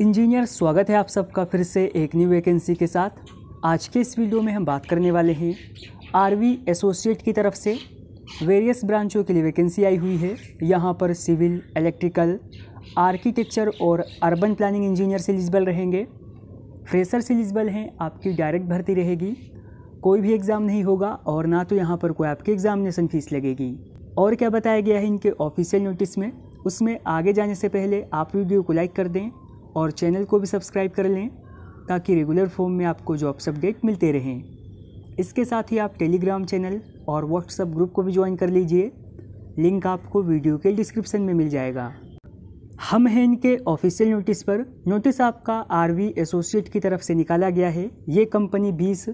Engineer, स्वागत है आप सबका फिर से एक न्यू वैकेंसी के साथ। आज के इस वीडियो में हम बात करने वाले हैं आरवी एसोसिएट की तरफ से वेरियस ब्रांचों के लिए वैकेंसी आई हुई है। यहाँ पर सिविल, इलेक्ट्रिकल, आर्किटेक्चर और अर्बन प्लानिंग इंजीनियर्स एलिजिबल रहेंगे। फ्रेशर्स एलिजिबल हैं, आपकी डायरेक्ट भर्ती रहेगी, कोई भी एग्ज़ाम नहीं होगा और ना तो यहाँ पर कोई आपकी एग्ज़ामिनेशन फ़ीस लगेगी। और क्या बताया गया है इनके ऑफिशियल नोटिस में, उसमें आगे जाने से पहले आप वीडियो को लाइक कर दें और चैनल को भी सब्सक्राइब कर लें ताकि रेगुलर फॉर्म में आपको जॉब्स अपडेट मिलते रहें। इसके साथ ही आप टेलीग्राम चैनल और व्हाट्सएप ग्रुप को भी ज्वाइन कर लीजिए, लिंक आपको वीडियो के डिस्क्रिप्शन में मिल जाएगा। हम हैं इनके ऑफिशियल नोटिस पर। नोटिस आपका आरवी एसोसिएट की तरफ से निकाला गया है। ये कंपनी 20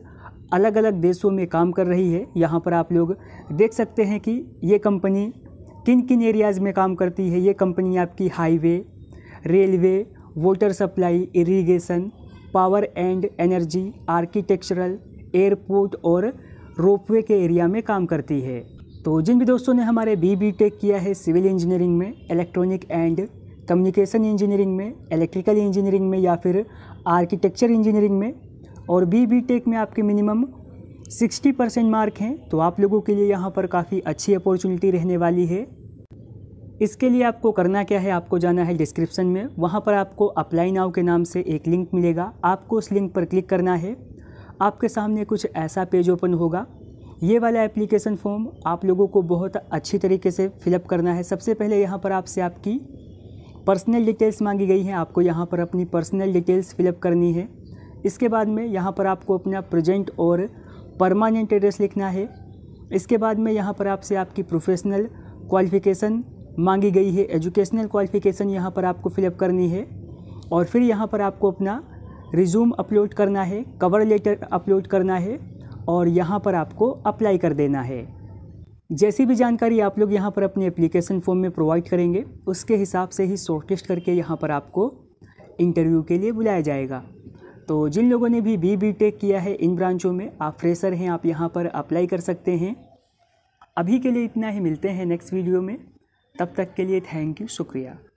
अलग अलग देशों में काम कर रही है। यहाँ पर आप लोग देख सकते हैं कि ये कंपनी किन किन एरियाज़ में काम करती है। ये कंपनी आपकी highway, railway, water supply, irrigation, power and energy, architectural, airport और रोपवे के एरिया में काम करती है। तो जिन भी दोस्तों ने हमारे बीटेक किया है सिविल इंजीनियरिंग में, इलेक्ट्रॉनिक एंड कम्युनिकेशन इंजीनियरिंग में, इलेक्ट्रिकल इंजीनियरिंग में या फिर आर्किटेक्चर इंजीनियरिंग में और बीटेक में आपके मिनिमम 60% मार्क हैं, तो आप लोगों के लिए यहाँ पर काफ़ी अच्छी अपॉर्चुनिटी रहने वाली है। इसके लिए आपको करना क्या है, आपको जाना है डिस्क्रिप्शन में, वहाँ पर आपको अप्लाई नाउ के नाम से एक लिंक मिलेगा। आपको उस लिंक पर क्लिक करना है। आपके सामने कुछ ऐसा पेज ओपन होगा। ये वाला एप्लीकेशन फॉर्म आप लोगों को बहुत अच्छी तरीके से फिलअप करना है। सबसे पहले यहाँ पर आपसे आपकी पर्सनल डिटेल्स मांगी गई हैं, आपको यहाँ पर अपनी पर्सनल डिटेल्स फिलअप करनी है। इसके बाद में यहाँ पर आपको अपना प्रेजेंट और परमानेंट एड्रेस लिखना है। इसके बाद में यहाँ पर आपसे आपकी प्रोफेशनल क्वालिफ़िकेशन मांगी गई है, एजुकेशनल क्वालिफ़िकेशन यहाँ पर आपको फिलअप करनी है और फिर यहाँ पर आपको अपना रिज्यूम अपलोड करना है, कवर लेटर अपलोड करना है और यहाँ पर आपको अप्लाई कर देना है। जैसी भी जानकारी आप लोग यहाँ पर अपने एप्लीकेशन फॉर्म में प्रोवाइड करेंगे, उसके हिसाब से ही शॉर्टलिस्ट करके यहाँ पर आपको इंटरव्यू के लिए बुलाया जाएगा। तो जिन लोगों ने भी बीटेक किया है इन ब्रांचों में, आप फ्रेशर हैं, आप यहाँ पर अप्लाई कर सकते हैं। अभी के लिए इतना ही, मिलते हैं नेक्स्ट वीडियो में। तब तक के लिए थैंक यू, शुक्रिया।